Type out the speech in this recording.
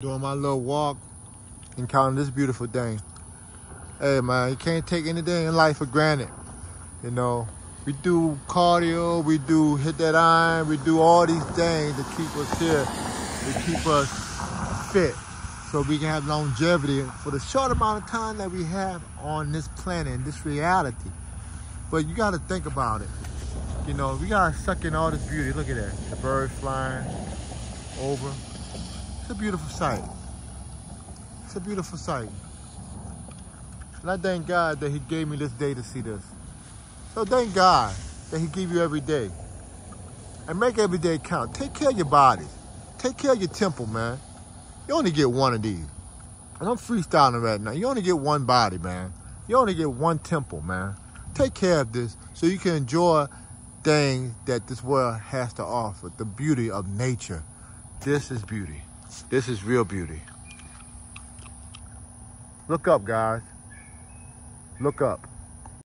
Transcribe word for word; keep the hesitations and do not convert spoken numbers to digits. Doing my little walk and counting this beautiful thing. Hey man, you can't take any day in life for granted. You know, we do cardio, we do hit that iron, we do all these things to keep us here, to keep us fit, so we can have longevity for the short amount of time that we have on this planet, in this reality. But you gotta think about it. You know, we gotta suck in all this beauty. Look at that, the birds flying over. It's a beautiful sight. It's a beautiful sight. And I thank God that he gave me this day to see this. So thank God that he give you every day. And make every day count. Take care of your body. Take care of your temple, man. You only get one of these. And I'm freestyling right now. You only get one body, man. You only get one temple, man. Take care of this so you can enjoy things that this world has to offer. The beauty of nature. This is beauty. This is real beauty. Look up, guys. Look up.